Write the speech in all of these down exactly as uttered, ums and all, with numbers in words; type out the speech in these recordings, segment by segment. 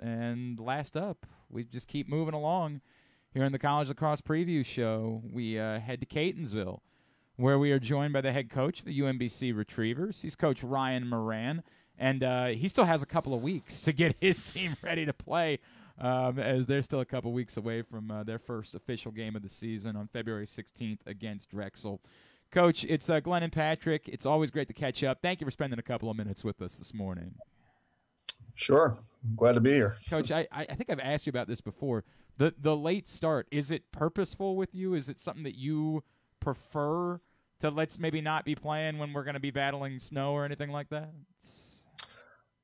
And last up, we just keep moving along here in the College Lacrosse Preview Show. We uh, head to Catonsville, where we are joined by the head coach of the U M B C Retrievers. He's Coach Ryan Moran, and uh, he still has a couple of weeks to get his team ready to play, um, as they're still a couple weeks away from uh, their first official game of the season on February sixteenth against Drexel. Coach, it's uh, Glenn and Patrick. It's always great to catch up. Thank you for spending a couple of minutes with us this morning. Sure. I'm glad to be here. Coach, I, I think I've asked you about this before. The, the late start, is it purposeful with you? Is it something that you prefer to let's maybe not be playing when we're going to be battling snow or anything like that? It's...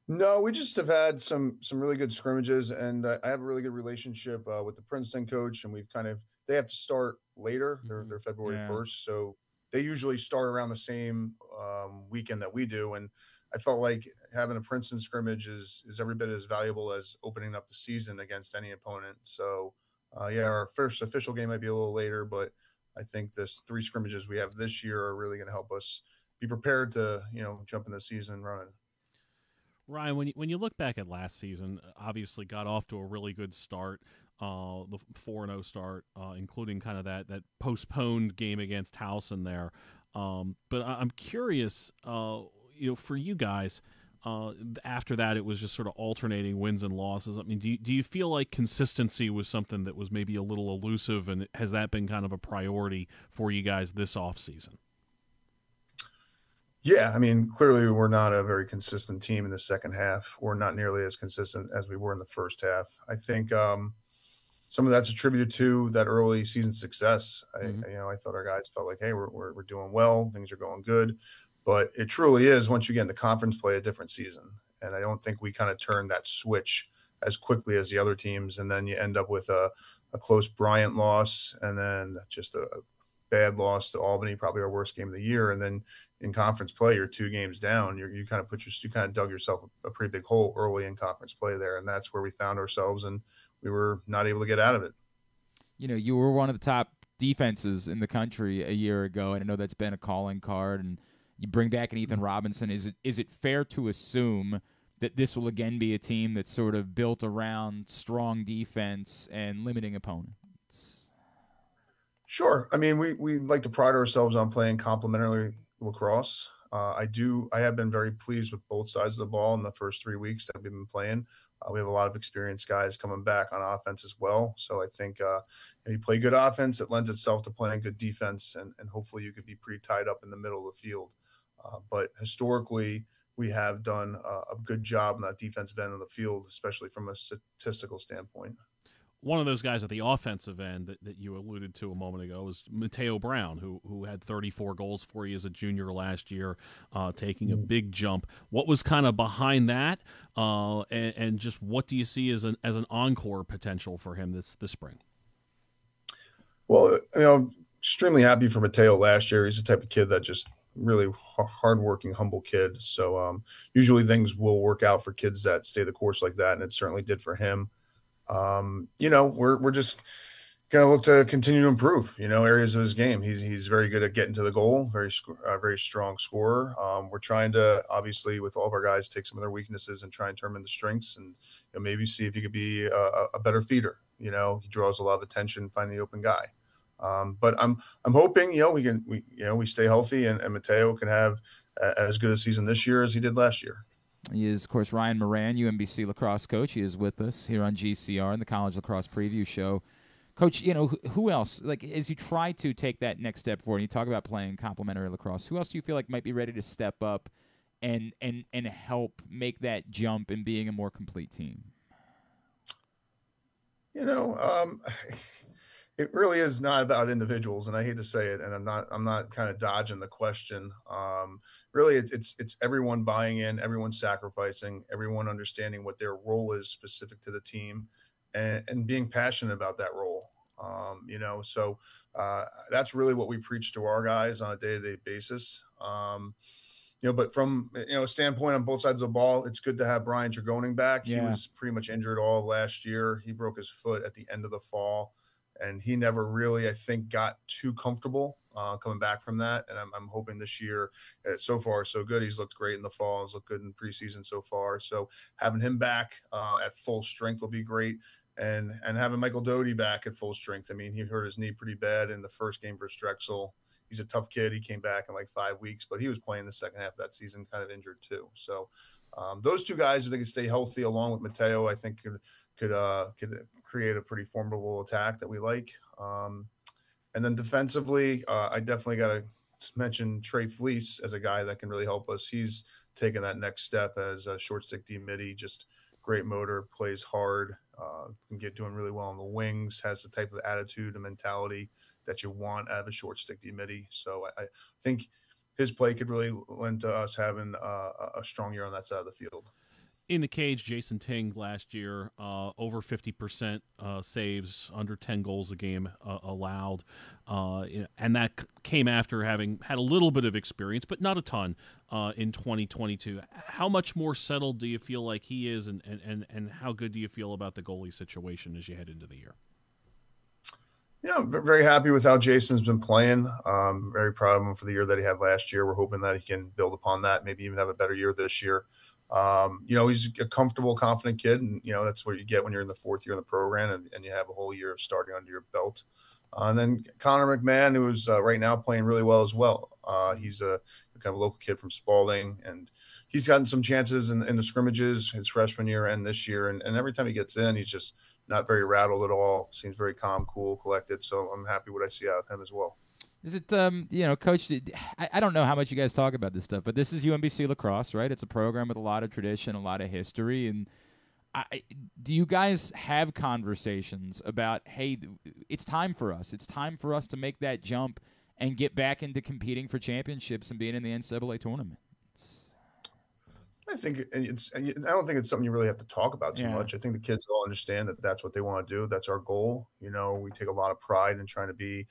No, we just have had some some really good scrimmages, and uh, I have a really good relationship uh, with the Princeton coach, and we've kind of – they have to start later. They're, they're February first, so – they usually start around the same um, weekend that we do. And I felt like having a Princeton scrimmage is, is every bit as valuable as opening up the season against any opponent. So, uh, yeah, our first official game might be a little later, but I think this three scrimmages we have this year are really going to help us be prepared to, you know, jump in the season running. Ryan, when you, when you look back at last season, obviously got off to a really good start. Uh, the four and oh start, uh, including kind of that, that postponed game against Towson there. Um, but I, I'm curious, uh, you know, for you guys, uh, after that it was just sort of alternating wins and losses. I mean, do you, do you feel like consistency was something that was maybe a little elusive, and has that been kind of a priority for you guys this offseason? Yeah, I mean, clearly we're not a very consistent team in the second half. We're not nearly as consistent as we were in the first half. I think um, – some of that's attributed to that early season success. I, mm-hmm. you know, I thought our guys felt like, hey, we're, we're, we're doing well, things are going good. But it truly is, once you get in the conference play, a different season. And I don't think we kind of turned that switch as quickly as the other teams. And then you end up with a, a close Bryant loss, and then just a, a bad loss to Albany, probably our worst game of the year. And then in conference play, you're two games down. You're, you kind of put your, you kind of dug yourself a, a pretty big hole early in conference play there. And that's where we found ourselves, and we were not able to get out of it. You know, you were one of the top defenses in the country a year ago, and I know that's been a calling card, and you bring back an Ethan Robinson. Is it is it fair to assume that this will again be a team that's sort of built around strong defense and limiting opponents? Sure. I mean, we, we like to pride ourselves on playing complementary lacrosse. Uh, I do. I have been very pleased with both sides of the ball in the first three weeks that we've been playing. Uh, we have a lot of experienced guys coming back on offense as well. So I think uh, if you play good offense, it lends itself to playing good defense, and, and hopefully you could be pretty tied up in the middle of the field. Uh, but historically, we have done a, a good job in that defensive end of the field, especially from a statistical standpoint. One of those guys at the offensive end that, that you alluded to a moment ago is Mateo Brown, who who had thirty-four goals for you as a junior last year, uh, taking a big jump. What was kind of behind that, uh, and, and just what do you see as an as an encore potential for him this this spring? Well, you know, I'm extremely happy for Mateo last year. He's the type of kid that just really hardworking, humble kid. So um, usually things will work out for kids that stay the course like that, and it certainly did for him. Um, you know, we're, we're just going to look to continue to improve, you know, areas of his game. He's, he's very good at getting to the goal, very, uh, very strong scorer. Um, we're trying to, obviously, with all of our guys, take some of their weaknesses and try and turn them into strengths, and you know, maybe see if he could be a, a better feeder. You know, he draws a lot of attention, finding the open guy. Um, but I'm, I'm hoping, you know, we can, we, you know, we stay healthy, and, and Mateo can have a, as good a season this year as he did last year. He is, of course, Ryan Moran, U M B C lacrosse coach. He is with us here on G C R and the College Lacrosse Preview Show. Coach, you know, who else, like, as you try to take that next step forward, and you talk about playing complementary lacrosse, who else do you feel like might be ready to step up and and and help make that jump in being a more complete team? You know, um, it really is not about individuals, and I hate to say it, and I'm not, I'm not kind of dodging the question. Um, really, it's, it's, it's everyone buying in, everyone sacrificing, everyone understanding what their role is specific to the team, and, and being passionate about that role. Um, you know, so uh, that's really what we preach to our guys on a day-to-day basis. Um, You know, but from you know a standpoint on both sides of the ball, it's good to have Brian Jergoening back. Yeah. He was pretty much injured all of last year. He broke his foot at the end of the fall, and he never really, I think, got too comfortable uh, coming back from that. And I'm, I'm hoping this year, uh, so far so good. He's looked great in the fall. He's looked good in preseason so far. So having him back uh, at full strength will be great. And and having Michael Doty back at full strength. I mean, he hurt his knee pretty bad in the first game versus Drexel. He's a tough kid. He came back in like five weeks, but he was playing the second half of that season kind of injured too. So um, those two guys, if they can stay healthy along with Mateo, I think could could uh, could create a pretty formidable attack that we like. Um, and then defensively, uh, I definitely got to mention Trey Fleece as a guy that can really help us. He's taken that next step as a short stick D middie, just great motor, plays hard, uh, can get doing really well on the wings, has the type of attitude and mentality that you want out of a short stick D middie. So I, I think his play could really lend to us having uh, a strong year on that side of the field. In the cage, Jason Ting last year, uh, over fifty percent uh, saves, under ten goals a game uh, allowed. Uh, and that came after having had a little bit of experience, but not a ton uh, in twenty twenty-two. How much more settled do you feel like he is, and, and, and how good do you feel about the goalie situation as you head into the year? Yeah, I'm very happy with how Jason's been playing. Um, very proud of him for the year that he had last year. We're hoping that he can build upon that, maybe even have a better year this year. Um, you know, he's a comfortable, confident kid, and, you know, that's what you get when you're in the fourth year in the program and, and you have a whole year of starting under your belt. Uh, and then Connor McMahon, who is uh, right now playing really well as well. Uh, he's a kind of a local kid from Spalding, and he's gotten some chances in, in the scrimmages his freshman year and this year. And, and every time he gets in, he's just not very rattled at all. Seems very calm, cool, collected. So I'm happy what I see out of him as well. Is it, um, you know, Coach, I, I don't know how much you guys talk about this stuff, but this is U M B C lacrosse, right? It's a program with a lot of tradition, a lot of history. And I, do you guys have conversations about, hey, it's time for us. It's time for us to make that jump and get back into competing for championships and being in the N C double A tournament? I think it's, I don't think it's something you really have to talk about too yeah. much. I think the kids all understand that that's what they want to do. That's our goal. You know, we take a lot of pride in trying to be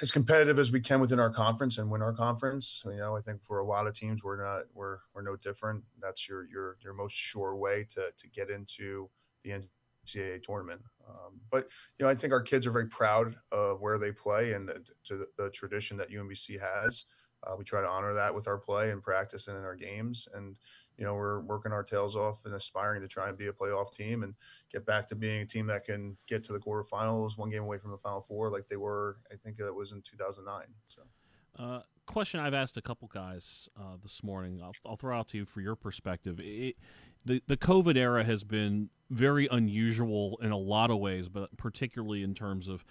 as competitive as we can within our conference and win our conference. You know, I think for a lot of teams, we're not, we're, we're no different. That's your, your, your most sure way to, to get into the N C double A tournament. Um, but, you know, I think our kids are very proud of where they play and the, to the, the tradition that U M B C has. Uh, we try to honor that with our play and practice and in our games. And, you know, we're working our tails off and aspiring to try and be a playoff team and get back to being a team that can get to the quarterfinals, one game away from the Final Four, like they were, I think it was in two thousand nine. So, uh, question I've asked a couple guys uh, this morning, I'll, I'll throw out to you for your perspective. It, the, the COVID era has been very unusual in a lot of ways, but particularly in terms of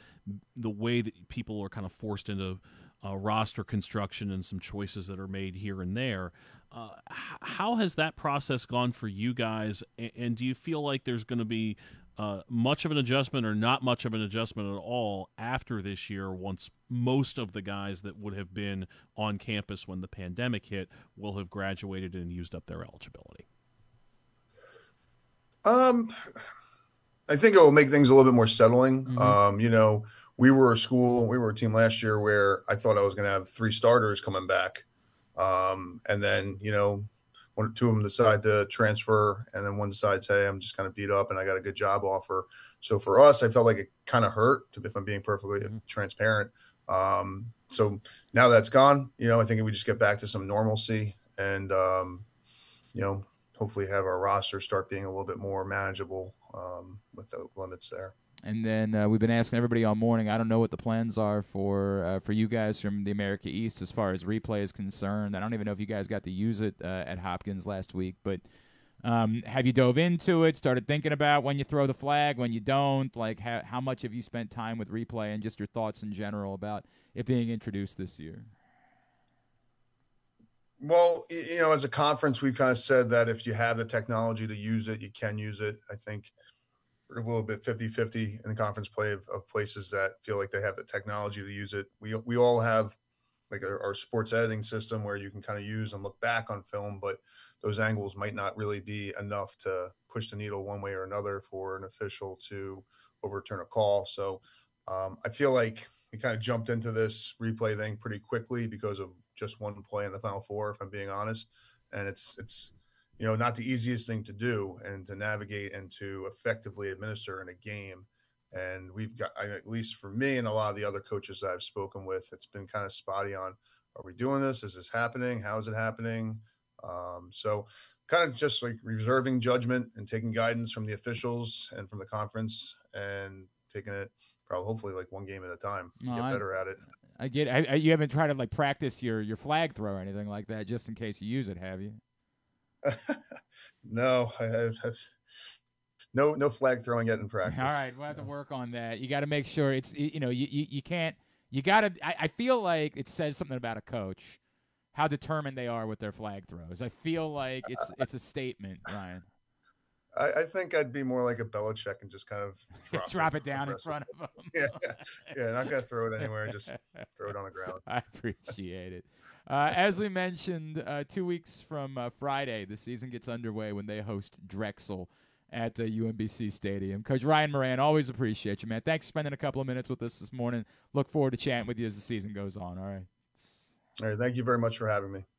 the way that people are kind of forced into Uh, roster construction and some choices that are made here and there. Uh, h- how has that process gone for you guys? And, and do you feel like there's going to be uh, much of an adjustment or not much of an adjustment at all after this year, once most of the guys that would have been on campus when the pandemic hit will have graduated and used up their eligibility? Um, I think it will make things a little bit more settling. Mm-hmm. Um, you know, we were a school, we were a team last year where I thought I was going to have three starters coming back. Um, and then, you know, one or two of them decide to transfer, and then one decides, hey, I'm just kind of beat up and I got a good job offer. So for us, I felt like it kind of hurt, if I'm being perfectly mm-hmm. transparent. Um, so now that's gone, you know, I think we just get back to some normalcy and, um, you know, hopefully have our roster start being a little bit more manageable um, with the limits there. And then uh, we've been asking everybody all morning, I don't know what the plans are for uh, for you guys from the America East as far as replay is concerned. I don't even know if you guys got to use it uh, at Hopkins last week, but um, have you dove into it, started thinking about when you throw the flag, when you don't? Like, how, how much have you spent time with replay, and just your thoughts in general about it being introduced this year? Well, you know, as a conference, we've kind of said that if you have the technology to use it, you can use it. I think we're a little bit fifty-fifty in the conference play of, of places that feel like they have the technology to use it. We we all have like our, our sports editing system where you can kind of use and look back on film, but those angles might not really be enough to push the needle one way or another for an official to overturn a call. So um, I feel like we kind of jumped into this replay thing pretty quickly because of just one play in the Final Four, if I'm being honest. And it's, it's, you know, not the easiest thing to do and to navigate and to effectively administer in a game. And we've got, at least for me and a lot of the other coaches that I've spoken with, it's been kind of spotty on, are we doing this? Is this happening? How is it happening? Um, so kind of just like reserving judgment and taking guidance from the officials and from the conference and taking it probably hopefully like one game at a time, no, get I, better at it. I get I, I, you haven't tried to like practice your, your flag throw or anything like that, just in case you use it, have you? No, I have, have no, no flag throwing yet in practice. All right. We'll have to work on that. You got to make sure it's, you know, you, you, you can't, you got to, I, I feel like it says something about a coach, how determined they are with their flag throws. I feel like it's, it's a statement, Ryan. I, I think I'd be more like a Belichick and just kind of drop, drop it, it down in front of them. Yeah. Yeah. Not going to throw it anywhere. Just throw it on the ground. I appreciate it. Uh, as we mentioned, uh, two weeks from uh, Friday, the season gets underway when they host Drexel at uh, U M B C Stadium. Coach Ryan Moran, always appreciate you, man. Thanks for spending a couple of minutes with us this morning. Look forward to chatting with you as the season goes on. All right. All right. Thank you very much for having me.